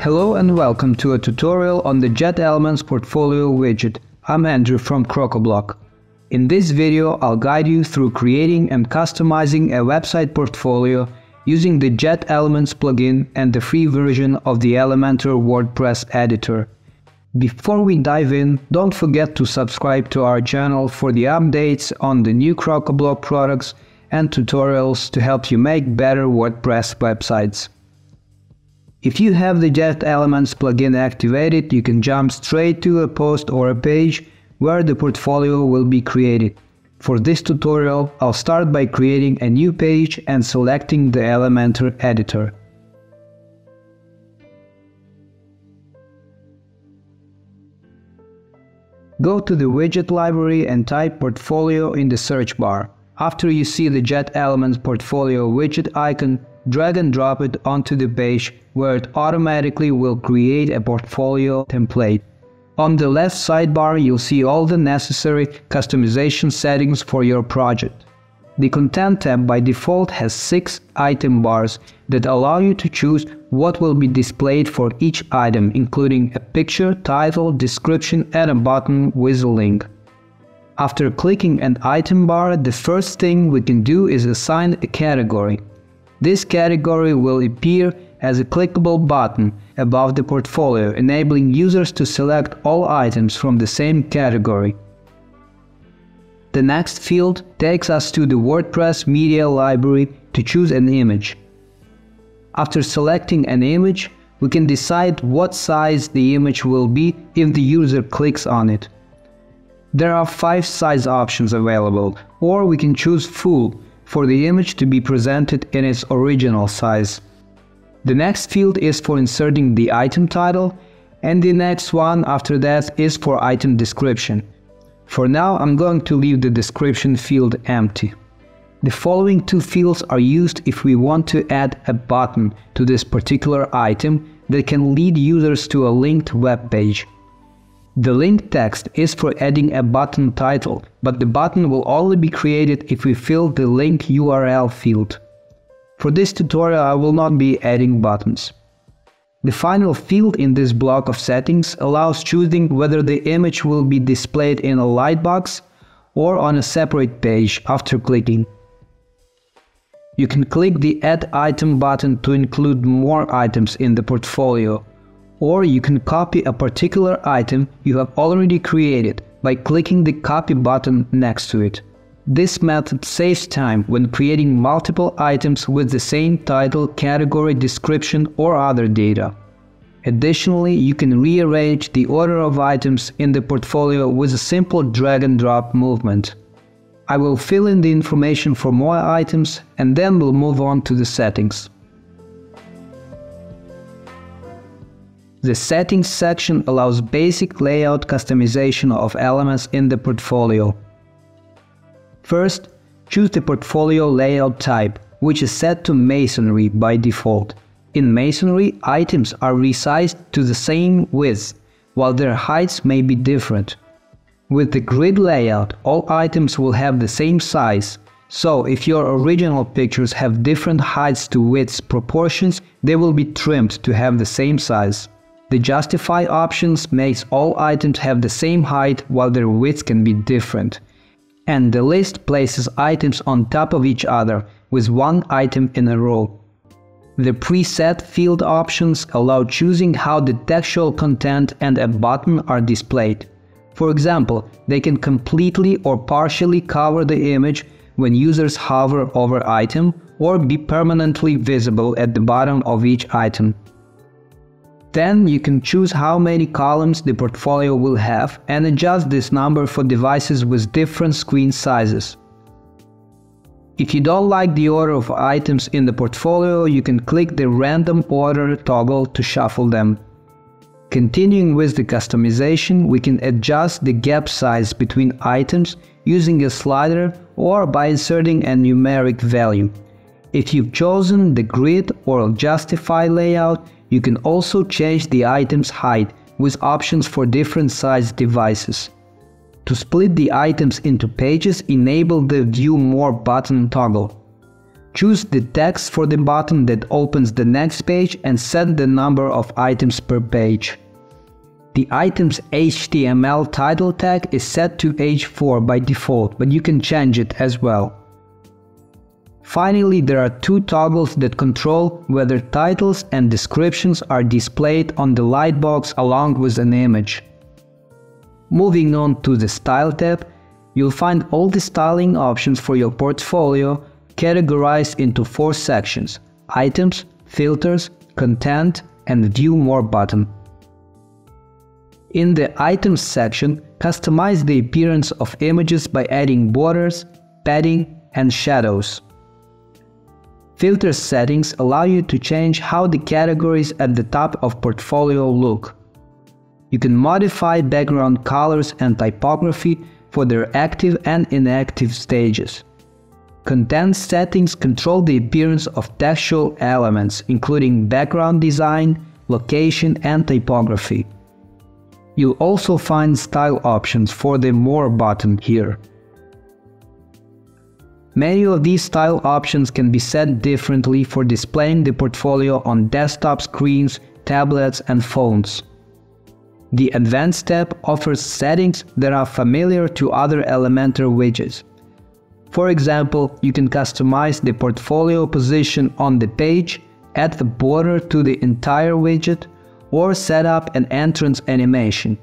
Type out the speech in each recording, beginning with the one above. Hello and welcome to a tutorial on the JetElements portfolio widget. I'm Andrew from Crocoblock. In this video I'll guide you through creating and customizing a website portfolio using the JetElements plugin and the free version of the Elementor WordPress editor. Before we dive in, don't forget to subscribe to our channel for the updates on the new Crocoblock products and tutorials to help you make better WordPress websites. If you have the JetElements plugin activated, you can jump straight to a post or a page where the portfolio will be created. For this tutorial, I'll start by creating a new page and selecting the Elementor editor. Go to the widget library and type portfolio in the search bar. After you see the JetElements portfolio widget icon, drag and drop it onto the page where it automatically will create a portfolio template. On the left sidebar you'll see all the necessary customization settings for your project. The Content tab by default has 6 item bars that allow you to choose what will be displayed for each item, including a picture, title, description and a button with a link. After clicking an item bar, the first thing we can do is assign a category. This category will appear as a clickable button above the portfolio, enabling users to select all items from the same category. The next field takes us to the WordPress media library to choose an image. After selecting an image, we can decide what size the image will be if the user clicks on it. There are 5 size options available, or we can choose full for the image to be presented in its original size. The next field is for inserting the item title, and the next one after that is for item description. For now I'm going to leave the description field empty. The following 2 fields are used if we want to add a button to this particular item that can lead users to a linked web page. The link text is for adding a button title, but the button will only be created if we fill the link URL field. For this tutorial I will not be adding buttons. The final field in this block of settings allows choosing whether the image will be displayed in a lightbox or on a separate page after clicking. You can click the Add Item button to include more items in the portfolio. Or you can copy a particular item you have already created by clicking the copy button next to it. This method saves time when creating multiple items with the same title, category, description or other data. Additionally, you can rearrange the order of items in the portfolio with a simple drag and drop movement. I will fill in the information for more items and then we'll move on to the settings. The Settings section allows basic layout customization of elements in the portfolio. First, choose the portfolio layout type, which is set to masonry by default. In masonry, items are resized to the same width, while their heights may be different. With the grid layout, all items will have the same size, so if your original pictures have different heights to widths proportions, they will be trimmed to have the same size. The Justify options makes all items have the same height while their widths can be different. And the list places items on top of each other with one item in a row. The Preset field options allow choosing how the textual content and a button are displayed. For example, they can completely or partially cover the image when users hover over item or be permanently visible at the bottom of each item. Then you can choose how many columns the portfolio will have and adjust this number for devices with different screen sizes. If you don't like the order of items in the portfolio, you can click the Random Order toggle to shuffle them. Continuing with the customization, we can adjust the gap size between items using a slider or by inserting a numeric value. If you've chosen the grid or Justify layout, you can also change the item's height with options for different size devices. To split the items into pages, enable the View More button toggle. Choose the text for the button that opens the next page and set the number of items per page. The item's HTML title tag is set to h4 by default, but you can change it as well. Finally, there are two toggles that control whether titles and descriptions are displayed on the lightbox along with an image. Moving on to the Style tab, you'll find all the styling options for your portfolio categorized into four sections: Items, Filters, Content, and View More button. In the Items section, customize the appearance of images by adding borders, padding, and shadows. Filter settings allow you to change how the categories at the top of portfolio look. You can modify background colors and typography for their active and inactive stages. Content settings control the appearance of textual elements, including background design, location, and typography. You'll also find style options for the More button here. Many of these style options can be set differently for displaying the portfolio on desktop screens, tablets, and phones. The Advanced tab offers settings that are familiar to other Elementor widgets. For example, you can customize the portfolio position on the page, add a border to the entire widget, or set up an entrance animation.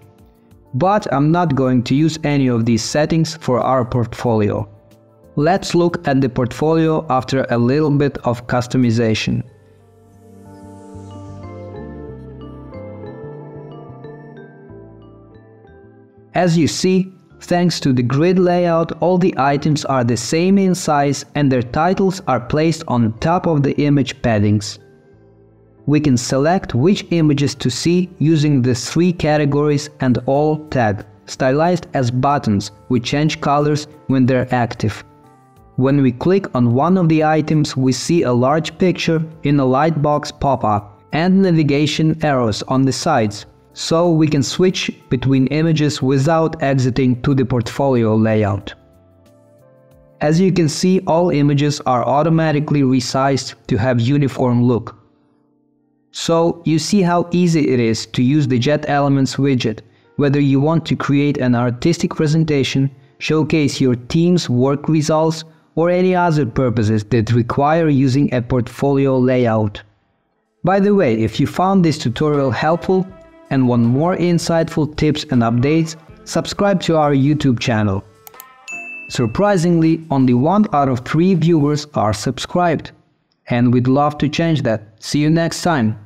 But I'm not going to use any of these settings for our portfolio. Let's look at the portfolio after a little bit of customization. As you see, thanks to the grid layout, all the items are the same in size and their titles are placed on top of the image paddings. We can select which images to see using the three categories and all tag, stylized as buttons, which change colors when they're active. When we click on one of the items, we see a large picture in a lightbox pop-up and navigation arrows on the sides, so we can switch between images without exiting to the portfolio layout. As you can see, all images are automatically resized to have uniform look. So, you see how easy it is to use the JetElements widget, whether you want to create an artistic presentation, showcase your team's work results, or any other purposes that require using a portfolio layout. By the way, if you found this tutorial helpful and want more insightful tips and updates, subscribe to our YouTube channel. Surprisingly, only 1 out of 3 viewers are subscribed, and we'd love to change that. See you next time!